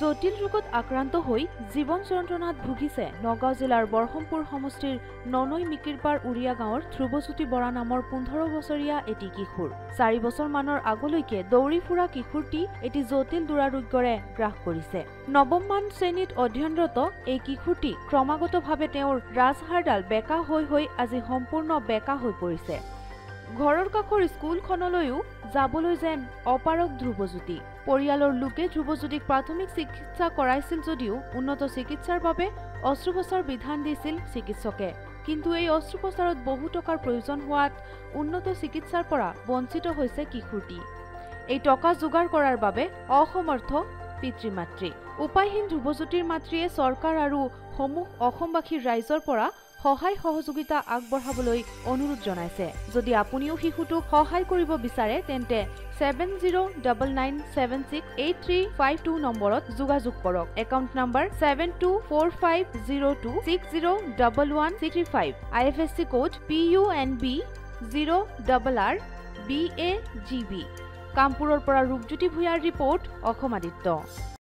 জটিল ৰোগত আক্ৰান্ত হৈ জীৱন যন্ত্ৰণাত ভুগিছে নগাঁও জিলাৰ বৰহমপুৰ সমষ্টিৰ ননৈ মিকিৰপাৰ উৰিয়া গাঁৱৰ ধ্ৰবজ্যোতি বৰা নামৰ ১৫ বছৰীয়া এটি কিশোৰ। ৪ বছৰ মানৰ আগলৈকে দৌৰি ফুৰা কিশোৰটি এটি জটিল দুৰাৰোগ্যৰে গ্ৰাস কৰিছে। নৱমমান শ্ৰেণীত অধ্যয়নৰত এই কিশোৰটি ক্ৰমাগতভাৱে তেওঁৰ ৰাজহাড়ডাল বেকা হৈ হৈ আজি সম্পূৰ্ণ বেকা হৈ পৰিছে। ঘৰৰ কাষৰ স্কুলখনলৈও যাবলৈ যেন অপাৰক ধ্ৰবজ্যোতি। পৰিয়ালৰ লোকে ধ্ৰবজ্যোতিক প্ৰাথমিক চিকিৎসা কৰাইছিল যদিও উন্নত চিকিৎসাৰ বাবে অস্ত্ৰোপচাৰ বিধান দিছিল চিকিৎসকে। কিন্তু এই অস্ত্ৰোপচাৰত বহু টকাৰ প্ৰয়োজন হোৱাত উন্নত চিকিৎসাৰ পৰা বঞ্চিত হৈছে কিশোৰটি। এই টকা যোগাৰ কৰাৰ বাবে অসমৰ্থ পিতৃ-মাতৃ। উপায়হীন ধ্ৰবজ্যোতিৰ মাতৃয়ে চৰকাৰ আৰু সমূহ অসমবাসী ৰাইজৰ পৰা সহায় সহযোগিতা আগবঢ়াবলৈ অনুৰোধ জনাইছে। যদি আপুনিও শিশুটোক সহায় কৰিব বিচাৰে তেন্তে 7099768352 নম্বৰত যোগাযোগ কৰক। Account number 724502601135, IFSC code PUNB0RRBAGB। কামপুৰৰ পৰা ধ্ৰবজ্যোতি ভূঞাৰ ৰিপৰ্ট, অসম আদিত্য।